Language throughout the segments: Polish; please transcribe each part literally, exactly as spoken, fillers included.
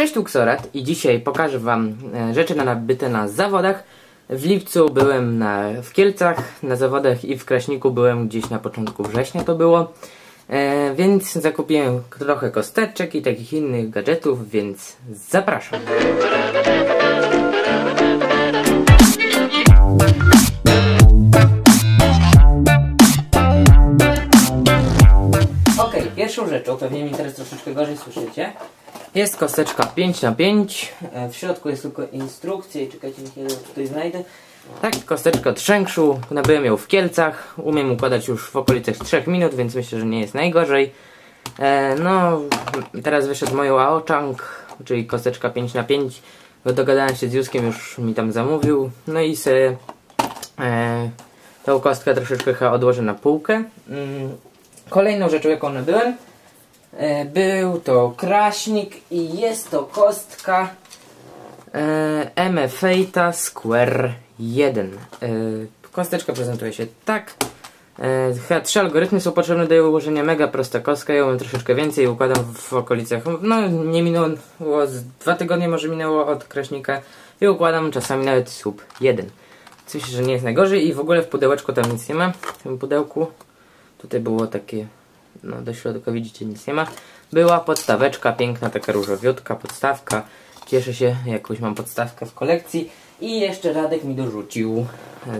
Cześć, tu KXORATH i dzisiaj pokażę Wam rzeczy nabyte na zawodach. W lipcu byłem na, w Kielcach na zawodach i w Kraśniku byłem gdzieś na początku września to było. E, więc zakupiłem trochę kosteczek i takich innych gadżetów, więc zapraszam. Ok, pierwszą rzeczą, pewnie mi teraz troszeczkę gorzej słyszycie, jest kosteczka pięć na pięć, w środku jest tylko instrukcja i czekajcie, niech ja tutaj znajdę. Tak, kosteczka od Szenkszu, nabyłem ją w Kielcach, umiem układać już w okolicach trzech minut, więc myślę, że nie jest najgorzej. E, no, teraz wyszedł moją Aochang, czyli kosteczka pięć na pięć, dogadałem się z Juskiem, już mi tam zamówił, no i sobie e, tą kostkę troszeczkę odłożę na półkę. Kolejną rzeczą, jaką nabyłem, był to Kraśnik i jest to kostka e, M F osiem Square jeden. E, kosteczka prezentuje się tak. E, chyba trzy algorytmy są potrzebne do jej ułożenia. Mega prosta kostka. Ja mam troszeczkę więcej i układam w okolicach. No, nie minęło z dwa tygodnie, może minęło od Kraśnika. I układam czasami nawet słup jeden. Myślę, że nie jest najgorzej i w ogóle w pudełeczku tam nic nie ma. W tym pudełku tutaj było takie. No, do środka widzicie, nic nie ma. Była podstaweczka, piękna, taka różowiutka podstawka. Cieszę się, jakąś mam podstawkę w kolekcji. I jeszcze Radek mi dorzucił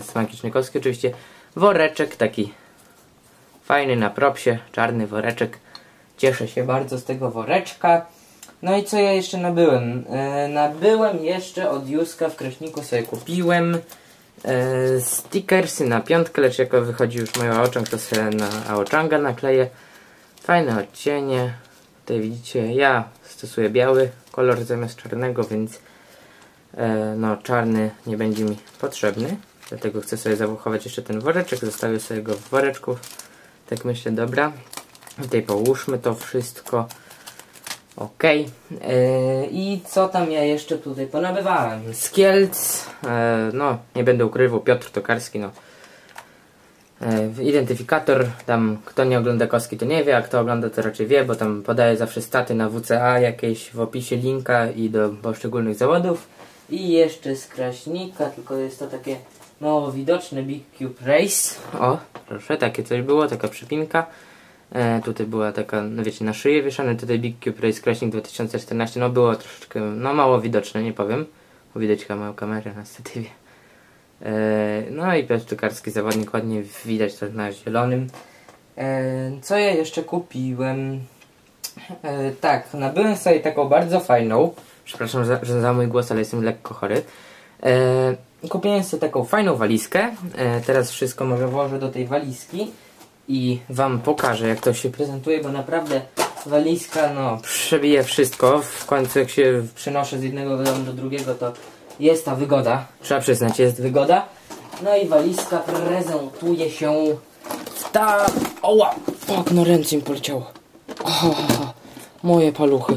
z Magicznikow oczywiście woreczek, taki fajny na propsie, czarny woreczek. Cieszę się bardzo z tego woreczka. No i co ja jeszcze nabyłem? E, nabyłem jeszcze od Józka w Kraśniku, sobie kupiłem e, stickersy na piątkę, lecz jako wychodzi już moja Aochang, to sobie na Aochanga nakleję. Fajne odcienie, tutaj widzicie, ja stosuję biały kolor zamiast czarnego, więc e, no, czarny nie będzie mi potrzebny, dlatego chcę sobie zachować jeszcze ten woreczek, zostawię sobie go w woreczku, tak myślę, dobra, tutaj połóżmy to wszystko, ok. E, i co tam ja jeszcze tutaj ponabywałem z Kielc, e, no nie będę ukrywał, Piotr Tokarski, no identyfikator, tam kto nie ogląda kostki, to nie wie, a kto ogląda, to raczej wie, bo tam podaje zawsze staty na W C A jakieś w opisie linka i do poszczególnych zawodów. I jeszcze z Kraśnika, tylko jest to takie mało widoczne, Big Cube Race, o proszę, takie coś było, taka przypinka, e, tutaj była taka, no wiecie, na szyję wieszane, tutaj Big Cube Race Kraśnik dwa tysiące czternaście, no było troszeczkę, no mało widoczne, nie powiem, widać małą kamerę na statywie. No i Piotr Tokarski, zawodnik, ładnie widać to na zielonym. Co ja jeszcze kupiłem? Tak, nabyłem sobie taką bardzo fajną, przepraszam za, że za mój głos, ale jestem lekko chory. Kupiłem sobie taką fajną walizkę. Teraz wszystko może włożę do tej walizki i Wam pokażę, jak to się prezentuje, bo naprawdę walizka, no, przebije wszystko. W końcu jak się przenoszę z jednego domu do drugiego, to jest ta wygoda, trzeba przyznać, jest wygoda. No i walizka prezentuje się w ta... Oła! Tak, no ręce mi poleciało. Oho, oho, moje paluchy.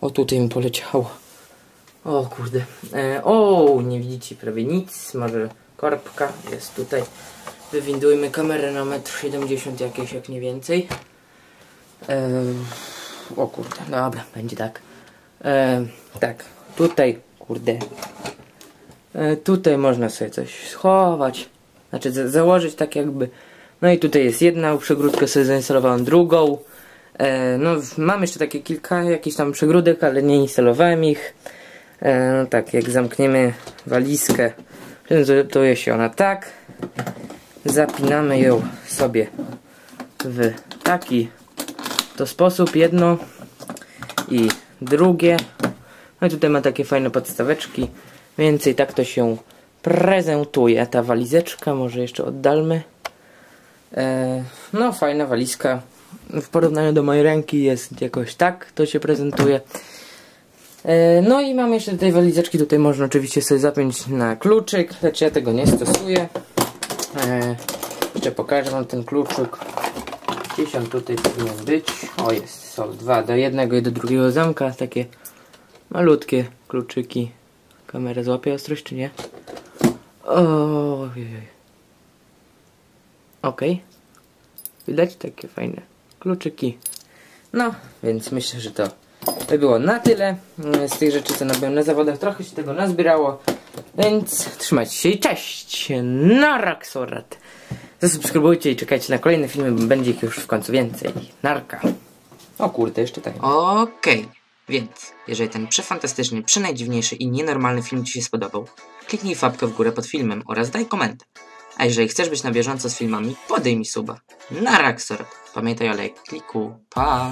O, tutaj mi poleciało. O kurde. E, o, nie widzicie prawie nic. Może korbka jest tutaj. Wywindujmy kamerę na metr siedemdziesiąt jakieś, jak nie więcej. E, o kurde, dobra, będzie tak. E, tak, tutaj... Kurde. E, tutaj można sobie coś schować. Znaczy za założyć tak jakby. No i tutaj jest jedna przegródka, sobie zainstalowałem drugą. E, no mam jeszcze takie kilka jakichś tam przegródek, ale nie instalowałem ich. E, no tak, jak zamkniemy walizkę, prezentuje się ona tak. Zapinamy ją sobie w taki to sposób. Jedno i drugie. No i tutaj ma takie fajne podstaweczki, więcej tak to się prezentuje ta walizeczka, może jeszcze oddalmy. E, no fajna walizka, w porównaniu do mojej ręki jest jakoś tak, to się prezentuje. E, no i mam jeszcze tej walizeczki, tutaj można oczywiście sobie zapiąć na kluczyk, lecz ja tego nie stosuję. E, jeszcze pokażę Wam ten kluczyk, gdzieś on tutaj powinien być, o jest, są dwa, do jednego i do drugiego zamka, takie malutkie kluczyki. Kamera złapie ostrość, czy nie? Ojej. Ok. Widać? Takie fajne kluczyki. No, więc myślę, że to To było na tyle z tych rzeczy, co nabyłem na zawodach. Trochę się tego nazbierało, więc trzymajcie się i cześć! Nara, KXORATH! Zasubskrybujcie i czekajcie na kolejne filmy, będzie ich już w końcu więcej. Narka. O kurde, jeszcze tak. Okej, okay. Więc jeżeli ten przefantastyczny, przynajdziwniejszy i nienormalny film Ci się spodobał, kliknij fabkę w górę pod filmem oraz daj komentarz. A jeżeli chcesz być na bieżąco z filmami, podejmij suba. Nara, KXORATH! Pamiętaj o lajkliku. Pa!